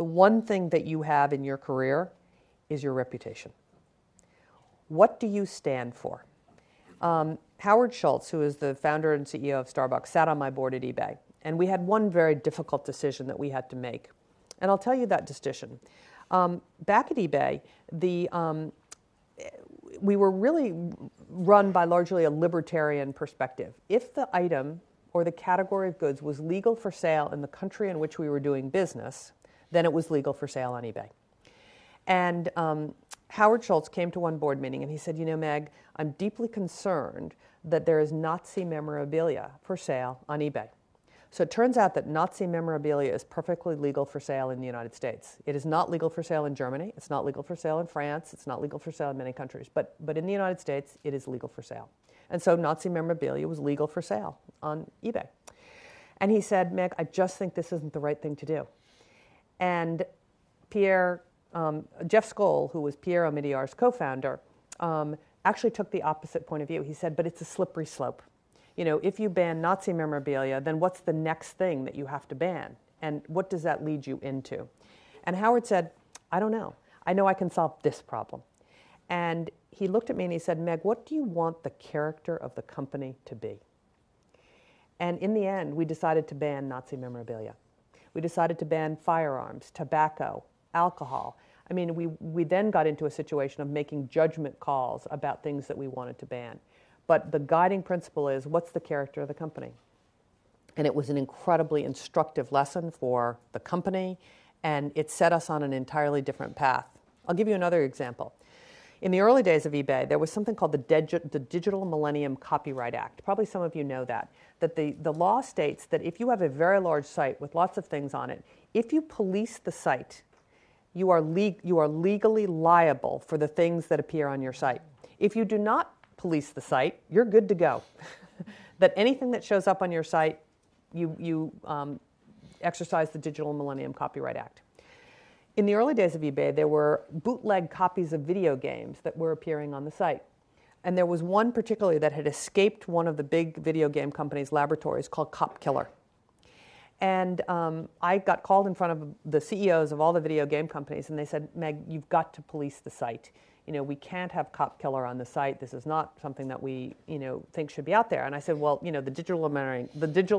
The one thing that you have in your career is your reputation. What do you stand for? Howard Schultz, who is the founder and CEO of Starbucks, sat on my board at eBay. And we had one very difficult decision that we had to make. And I'll tell you that decision. Back at eBay, we were really run by largely a libertarian perspective. If the item or the category of goods was legal for sale in the country in which we were doing business, then it was legal for sale on eBay. And Howard Schultz came to one board meeting and he said, you know, Meg, I'm deeply concerned that there is Nazi memorabilia for sale on eBay. So it turns out that Nazi memorabilia is perfectly legal for sale in the United States. It is not legal for sale in Germany. It's not legal for sale in France. It's not legal for sale in many countries. But in the United States, it is legal for sale. And so Nazi memorabilia was legal for sale on eBay. And he said, Meg, I just think this isn't the right thing to do. And Jeff Skoll, who was Pierre Omidyar's co-founder, actually took the opposite point of view. He said, but it's a slippery slope. You know, if you ban Nazi memorabilia, then what's the next thing that you have to ban? And what does that lead you into? And Howard said, I don't know. I know I can solve this problem. And he looked at me and he said, Meg, what do you want the character of the company to be? And in the end, we decided to ban Nazi memorabilia. We decided to ban firearms, tobacco, alcohol. I mean, we then got into a situation of making judgment calls about things that we wanted to ban. But the guiding principle is, what's the character of the company? And it was an incredibly instructive lesson for the company, and it set us on an entirely different path. I'll give you another example. In the early days of eBay, there was something called the Digital Millennium Copyright Act. Probably some of you know that the law states that if you have a very large site with lots of things on it, if you police the site, you are legally liable for the things that appear on your site. If you do not police the site, you're good to go. That anything that shows up on your site, you exercise the Digital Millennium Copyright Act. In the early days of eBay, there were bootleg copies of video games that were appearing on the site. And there was one particularly that had escaped one of the big video game companies' laboratories called Cop Killer. And I got called in front of the CEOs of all the video game companies, and they said, Meg, you've got to police the site. You know, we can't have Cop Killer on the site. This is not something that we, you know, think should be out there. And I said, well, you know, the Digital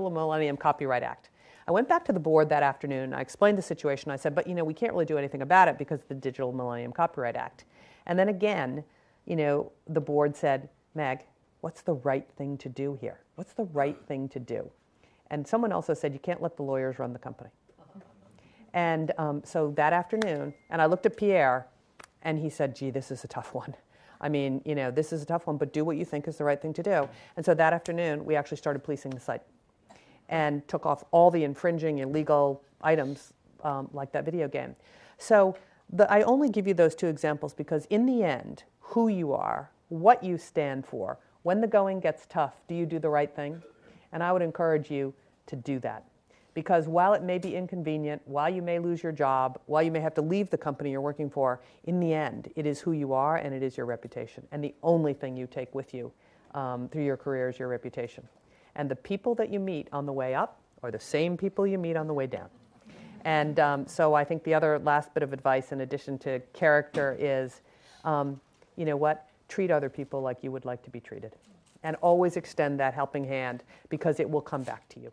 Millennium Copyright Act. I went back to the board that afternoon, and I explained the situation. I said, but, you know, we can't really do anything about it because of the Digital Millennium Copyright Act. And then again, you know, the board said, Meg, what's the right thing to do here? What's the right thing to do? And someone also said, you can't let the lawyers run the company. And so that afternoon, and I looked at Pierre, and he said, gee, this is a tough one. I mean, you know, this is a tough one, but do what you think is the right thing to do. And so that afternoon, we actually started policing the site and took off all the infringing illegal items like that video game. So I only give you those two examples because in the end, who you are, what you stand for, when the going gets tough, do you do the right thing? And I would encourage you to do that. Because while it may be inconvenient, while you may lose your job, while you may have to leave the company you're working for, in the end, it is who you are and it is your reputation. And the only thing you take with you through your career is your reputation. And the people that you meet on the way up are the same people you meet on the way down. And so I think the other last bit of advice in addition to character is, you know what, treat other people like you would like to be treated. And always extend that helping hand because it will come back to you.